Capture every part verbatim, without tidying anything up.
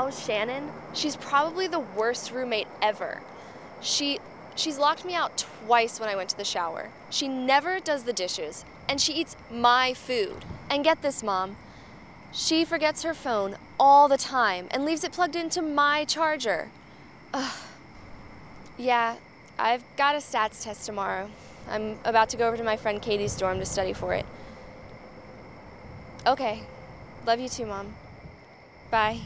now, Shannon, she's probably the worst roommate ever. She, she's locked me out twice when I went to the shower. She never does the dishes, and she eats my food. And get this, Mom, she forgets her phone all the time and leaves it plugged into my charger. Ugh. Yeah, I've got a stats test tomorrow. I'm about to go over to my friend Katie's dorm to study for it. Okay. Love you too, Mom. Bye.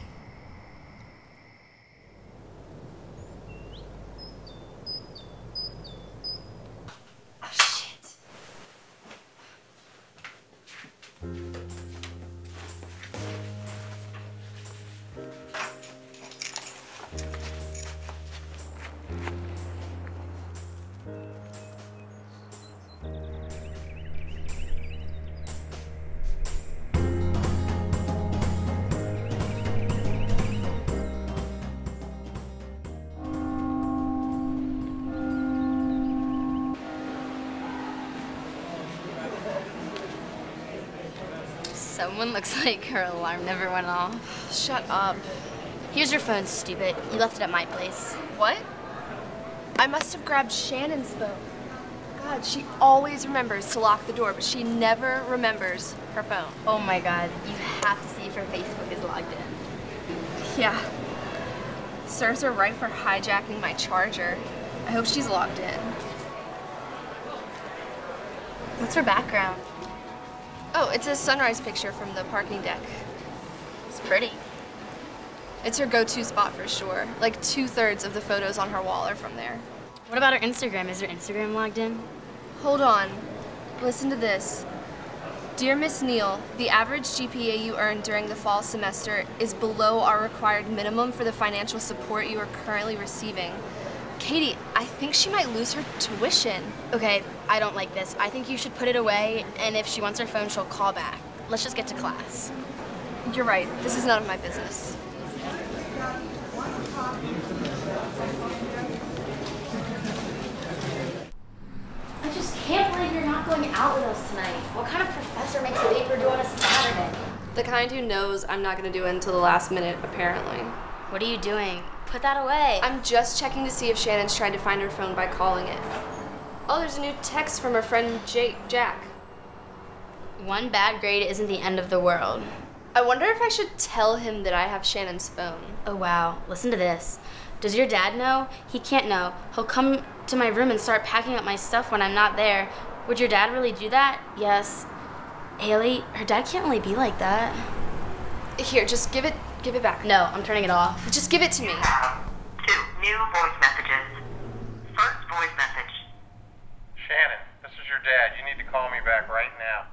Oh, shit. Someone looks like her alarm never went off. Shut up. Here's your phone, stupid. You left it at my place. What? I must have grabbed Shannon's phone. God, she always remembers to lock the door, but she never remembers her phone. Oh my God, you have to see if her Facebook is logged in. Yeah. Serves her right for hijacking my charger. I hope she's logged in. What's her background? Oh, it's a sunrise picture from the parking deck. It's pretty. It's her go-to spot for sure. Like two-thirds of the photos on her wall are from there. What about her Instagram? Is her Instagram logged in? Hold on. Listen to this. Dear Miss Neal, the average G P A you earned during the fall semester is below our required minimum for the financial support you are currently receiving. Katie, I think she might lose her tuition. Okay, I don't like this. I think you should put it away, and if she wants her phone, she'll call back. Let's just get to class. You're right. This is none of my business. I just can't believe you're not going out with us tonight. What kind of professor makes a paper due on a Saturday? The kind who knows I'm not going to do it until the last minute, apparently. What are you doing? Put that away. I'm just checking to see if Shannon's tried to find her phone by calling it. Oh, there's a new text from her friend Jake, Jack. One bad grade isn't the end of the world. I wonder if I should tell him that I have Shannon's phone. Oh, wow. Listen to this. Does your dad know? He can't know. He'll come to my room and start packing up my stuff when I'm not there. Would your dad really do that? Yes. Ailey, her dad can't really be like that. Here, just give it... Give it back. No, I'm turning it off. Just give it to me. Two new voice messages. First voice message. Shannon, this is your dad. You need to call me back right now.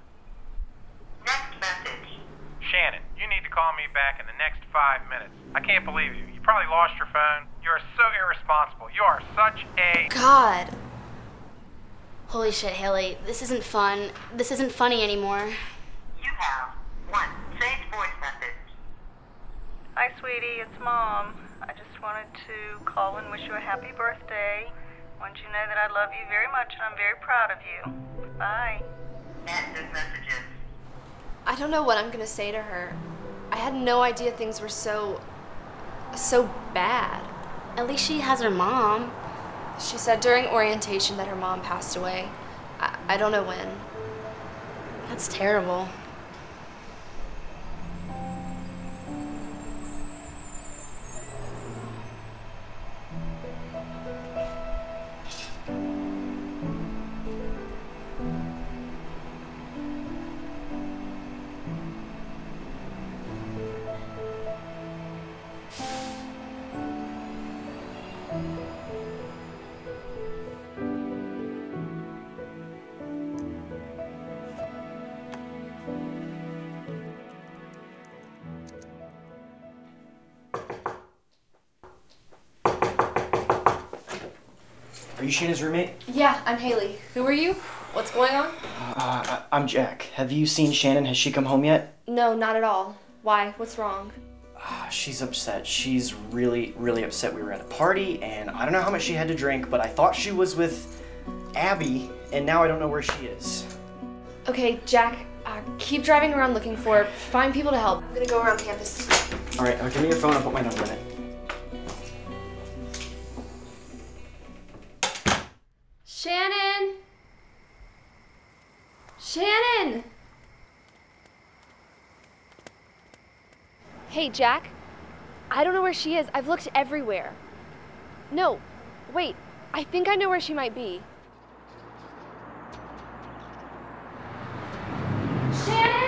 Next message. Shannon, you need to call me back in the next five minutes. I can't believe you. You probably lost your phone. You are so irresponsible. You are such a... God. Holy shit, Haley. This isn't fun. This isn't funny anymore. You have one safe voice message. Hi, sweetie, it's Mom. I just wanted to call and wish you a happy birthday. I want you to know that I love you very much and I'm very proud of you. Bye. End messages. I don't know what I'm gonna say to her. I had no idea things were so, so bad. At least she has her mom. She said during orientation that her mom passed away. I, I don't know when. That's terrible. Are you Shannon's roommate? Yeah, I'm Haley. Who are you? What's going on? Uh, I'm Jack. Have you seen Shannon? Has she come home yet? No, not at all. Why? What's wrong? Uh, she's upset. She's really, really upset. We were at a party, and I don't know how much she had to drink, but I thought she was with Abby, and now I don't know where she is. Okay, Jack, uh, keep driving around looking for her. Find people to help. I'm gonna go around campus. All right, uh, give me your phone. I'll put my number in it. Shannon! Shannon! Hey, Jack. I don't know where she is. I've looked everywhere. No, wait. I think I know where she might be. Shannon!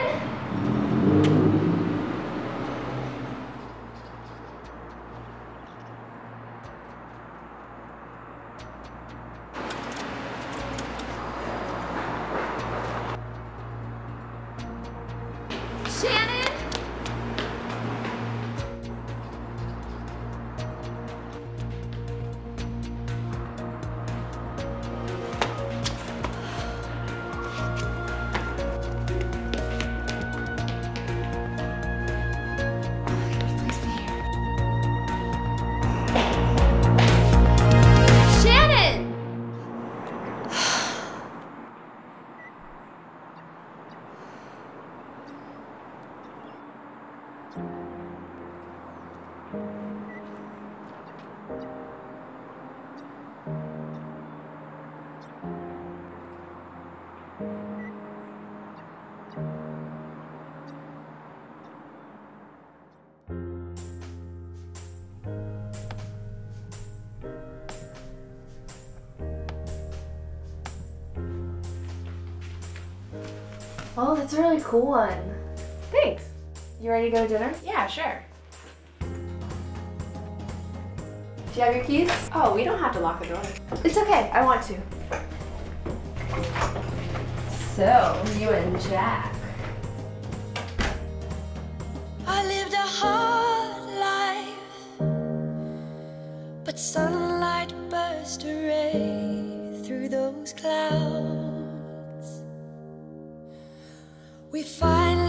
Oh, that's a really cool one. Thanks. You ready to go to dinner? Yeah, sure. Do you have your keys? Oh, we don't have to lock the door. It's okay, I want to. So, you and Jack. I lived a hard life, but sunlight burst a ray through those clouds. We finally